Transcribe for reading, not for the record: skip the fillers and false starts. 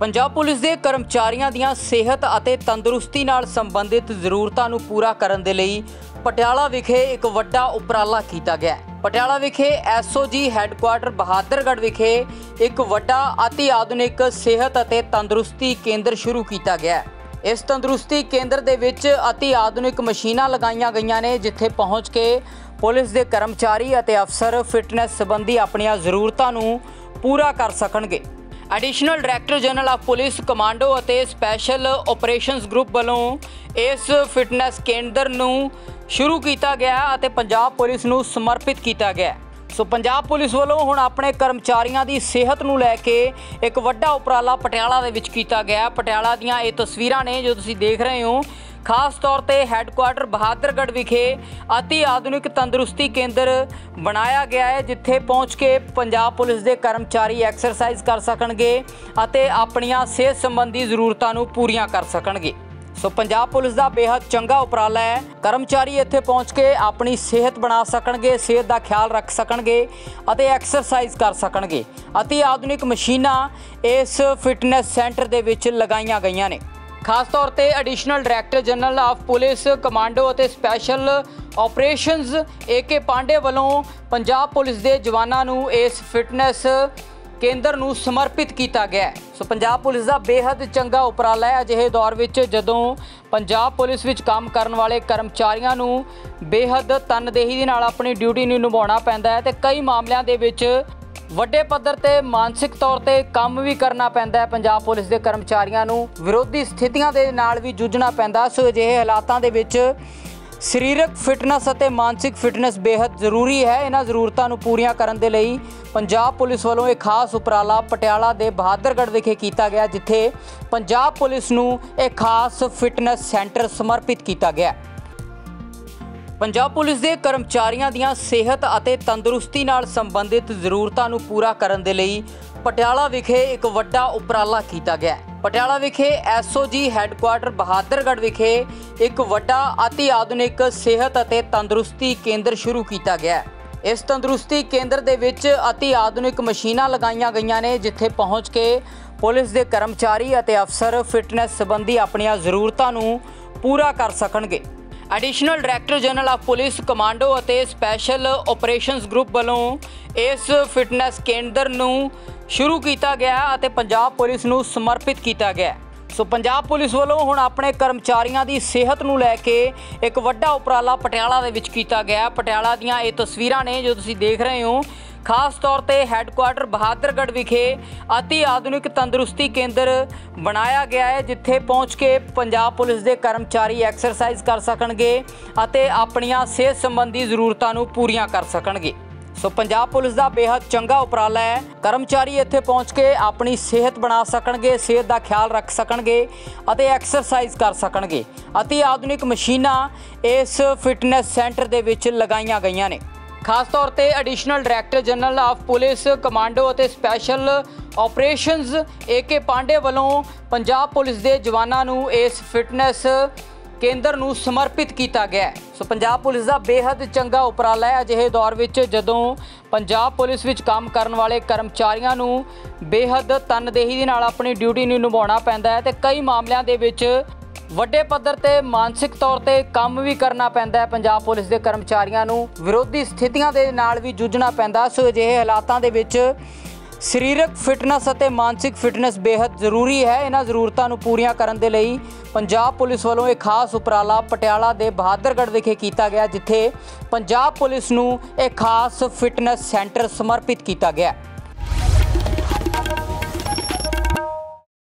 Punjab police के कर्मचारियों की सेहत और तंदुरुस्ती नाल संबंधित जरूरतों को पूरा करने के लिए पटियाला विखे एक वड्डा उपराला किया गया। पटियाला विखे SOG हैडकुआर्टर बहादरगढ़ विखे एक वड्डा अति आधुनिक सेहत और तंदुरुस्ती केंद्र शुरू किया गया। इस तंदुरुस्ती केंद्र के विच अति आधुनिक मशीनां लगाई गई ने, जिथे पहुँच के पुलिस के कर्मचारी और अफसर फिटनेस संबंधी अपनी जरूरतों को पूरा कर सकणगे। Additional director general of police commando और स्पैशल ऑपरेशनस ग्रुप वालों इस फिटनेस केंद्र नूं शुरू किया गया और पंजाब पुलिस नूं समर्पित किया गया। सो पंजाब पुलिस वालों हुण अपने कर्मचारियों की सेहत नूं लैके एक वड्डा उपराला पटियाला दे विच कीता गया। पटियाला दीआं ये तस्वीरां ने जो तुसीं देख रहे हो, खास तौर पर हैडकुआर्टर बहादरगढ़ विखे अति आधुनिक तंदुरुस्ती केंद्र बनाया गया है, जिथे पहुँच के पंजाब पुलिस के कर्मचारी एक्सरसाइज कर सकणगे अते अपनियां सेहत संबंधी जरूरतों को पूरियां कर सकणगे। सो पंजाब पुलिस का बेहद चंगा उपराला है। कर्मचारी इत्थे पहुँच के अपनी सेहत बना सकणगे, सेहत का ख्याल रख सकणगे अते एक्सरसाइज कर सकणगे। अति आधुनिक मशीनां इस फिटनेस सेंटर दे विच लगाईयां गईयां ने। खास तौर पर additional director general of police commando और स्पैशल ऑपरेशनस A.K. पांडे वालों पंजाब पुलिस के जवानों नूं इस फिटनेस केंद्र नूं समर्पित किया गया। सो पंजाब पुलिस का बेहद चंगा उपराला है। अजिहे दौर विच जदों पंजाब पुलिस विच काम करन वाले कर्मचारियों नूं बेहद तनदेही नाल अपनी ड्यूटी नूं निभाउणा पैंदा है, तो कई मामलों के विच ਵੱਡੇ ਪੱਧਰ ਤੇ ਮਾਨਸਿਕ ਤੌਰ ਤੇ ਕੰਮ ਵੀ ਕਰਨਾ ਪੈਂਦਾ ਹੈ। ਪੰਜਾਬ ਪੁਲਿਸ ਦੇ ਕਰਮਚਾਰੀਆਂ ਨੂੰ ਵਿਰੋਧੀ ਸਥਿਤੀਆਂ ਦੇ ਨਾਲ ਵੀ ਜੂਝਣਾ ਪੈਂਦਾ। ਸੋ ਅਜਿਹੇ ਹਾਲਾਤਾਂ ਦੇ ਵਿੱਚ ਸਰੀਰਕ ਫਿਟਨੈਸ ਅਤੇ ਮਾਨਸਿਕ ਫਿਟਨੈਸ ਬੇहद ਜ਼ਰੂਰੀ ਹੈ। ਇਹਨਾਂ ਜ਼ਰੂਰਤਾਂ ਨੂੰ ਪੂਰੀਆਂ ਕਰਨ ਦੇ ਲਈ ਪੰਜਾਬ ਪੁਲਿਸ ਵੱਲੋਂ ਇੱਕ ਖਾਸ ਉਪਰਾਲਾ ਪਟਿਆਲਾ ਦੇ ਬਹਾਦਰਗੜ੍ਹ ਵਿਖੇ ਕੀਤਾ ਗਿਆ, ਜਿੱਥੇ ਪੰਜਾਬ ਪੁਲਿਸ ਨੂੰ ਇੱਕ ਖਾਸ ਫਿਟਨੈਸ ਸੈਂਟਰ ਸਮਰਪਿਤ ਕੀਤਾ ਗਿਆ। पंजाब पुलिस के कर्मचारियों की सेहत और तंदुरुस्ती नाल संबंधित जरूरतों को पूरा करने के लिए पटियाला विखे एक वड्डा उपराला किया गया। पटियाला विखे SOG हैडकुआर्टर बहादरगढ़ विखे एक वड्डा अति आधुनिक सेहत और तंदुरुस्ती केंद्र शुरू किया गया। इस तंदुरुस्ती केंद्र के विच अति आधुनिक मशीनां लगाई गई ने, जिथे पहुँच के पुलिस के कर्मचारी और अफसर फिटनेस संबंधी अपनी जरूरतों को पूरा कर सकणगे। Additional director general of police commando और स्पैशल ऑपरेशनस ग्रुप वालों इस फिटनेस केंद्र नूं शुरू किया गया और पंजाब पुलिस नूं समर्पित किया गया। सो पंजाब पुलिस वालों हुण अपने कर्मचारियों की सेहत नूं लैके एक वड्डा उपराला पटियाला दे विच कीता गया। पटियाला दीआं ये तस्वीरां ने जो तुसीं देख रहे हो, खास तौर पर हैडकुआर्टर बहादरगढ़ विखे अति आधुनिक तंदुरुस्ती केंद्र बनाया गया है, जिथे पहुँच के पंजाब पुलिस के कर्मचारी एक्सरसाइज कर सकणगे अते अपनियां सेहत संबंधी जरूरतों को पूरियां कर सकणगे। सो पंजाब पुलिस का बेहद चंगा उपराला है। कर्मचारी इत्थे पहुँच के अपनी सेहत बना सकणगे, सेहत का ख्याल रख सकणगे अते एक्सरसाइज कर सकणगे। अति आधुनिक मशीनां इस फिटनेस सेंटर दे विच लगाईयां गईयां ने। खास तौर पर additional director general of police commando और स्पैशल ऑपरेशनस A.K. पांडे वालों पंजाब पुलिस के जवानों नूं इस फिटनेस केंद्र नूं समर्पित किया गया। सो पंजाब पुलिस का बेहद चंगा उपराला है। अजिहे दौर विच जदों पंजाब पुलिस विच काम करन वाले कर्मचारियों नूं बेहद तनदेही नाल अपनी ड्यूटी नूं निभाउणा पैंदा है, तो कई मामलों के विच ਵੱਡੇ ਪੱਧਰ ਤੇ ਮਾਨਸਿਕ ਤੌਰ ਤੇ ਕੰਮ ਵੀ ਕਰਨਾ ਪੈਂਦਾ ਹੈ। ਪੰਜਾਬ ਪੁਲਿਸ ਦੇ ਕਰਮਚਾਰੀਆਂ ਨੂੰ ਵਿਰੋਧੀ ਸਥਿਤੀਆਂ ਦੇ ਨਾਲ ਵੀ ਜੂਝਣਾ ਪੈਂਦਾ। ਸੋ ਅਜਿਹੇ ਹਾਲਾਤਾਂ ਦੇ ਵਿੱਚ ਸਰੀਰਕ ਫਿਟਨੈਸ ਅਤੇ ਮਾਨਸਿਕ ਫਿਟਨੈਸ ਬੇहद ਜ਼ਰੂਰੀ ਹੈ। ਇਹਨਾਂ ਜ਼ਰੂਰਤਾਂ ਨੂੰ ਪੂਰੀਆਂ ਕਰਨ ਦੇ ਲਈ ਪੰਜਾਬ ਪੁਲਿਸ ਵੱਲੋਂ ਇੱਕ ਖਾਸ ਉਪਰਾਲਾ ਪਟਿਆਲਾ ਦੇ ਬਹਾਦਰਗੜ੍ਹ ਵਿਖੇ ਕੀਤਾ ਗਿਆ, ਜਿੱਥੇ ਪੰਜਾਬ ਪੁਲਿਸ ਨੂੰ ਇੱਕ ਖਾਸ ਫਿਟਨੈਸ ਸੈਂਟਰ ਸਮਰਪਿਤ ਕੀਤਾ ਗਿਆ।